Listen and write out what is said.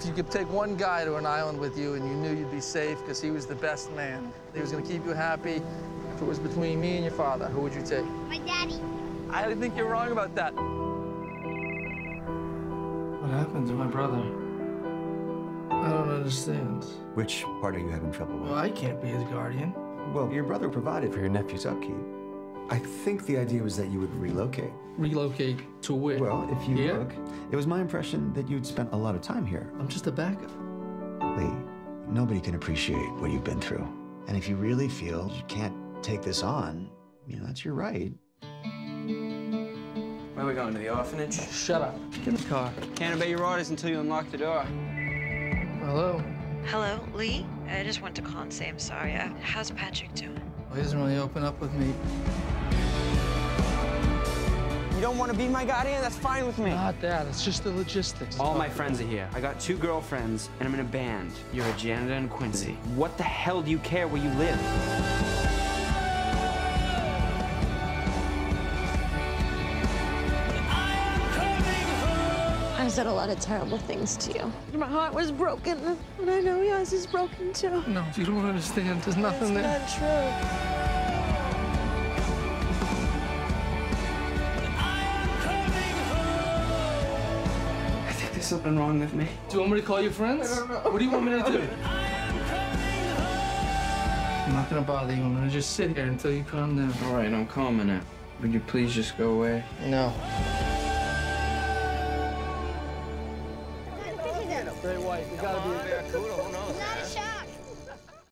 If you could take one guy to an island with you and you knew you'd be safe because he was the best man, he was going to keep you happy, if it was between me and your father, who would you take? My daddy. I think you're wrong about that. What happened to my brother? I don't understand. Which part are you having trouble with? Well, I can't be his guardian. Well, your brother provided for your nephew's upkeep. I think the idea was that you would relocate. Relocate to where? Well, if you look, it was my impression that you'd spent a lot of time here. I'm just a backup. Lee, nobody can appreciate what you've been through. And if you really feel you can't take this on, you know, that's your right. Where are we going, to the orphanage? Shut up. Get in the car. Can't obey your orders until you unlock the door. Hello. Hello, Lee? I just want to call and say I'm sorry. How's Patrick doing? Well, he doesn't really open up with me. You don't want to be my guardian? That's fine with me. Not that. It's just the logistics. All my friends are here. I got 2 girlfriends, and I'm in a band. You're a janitor in Quincy. What the hell do you care where you live? I've said a lot of terrible things to you. My heart was broken, and I know yours is broken, too. No, you don't understand. There's nothing there. That's not true. There's something wrong with me. Do you want me to call your friends? I don't know. What do you want me to do? I'm not gonna bother you. I'm gonna just sit here until you calm down. All right, I'm calming now. Would you please just go away? No. Great white. You gotta be a barracuda.